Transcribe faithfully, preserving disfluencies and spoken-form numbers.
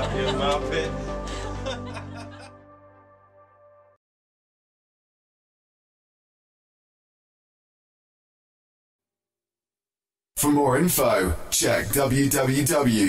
out your mouth. For more info, check w w w dot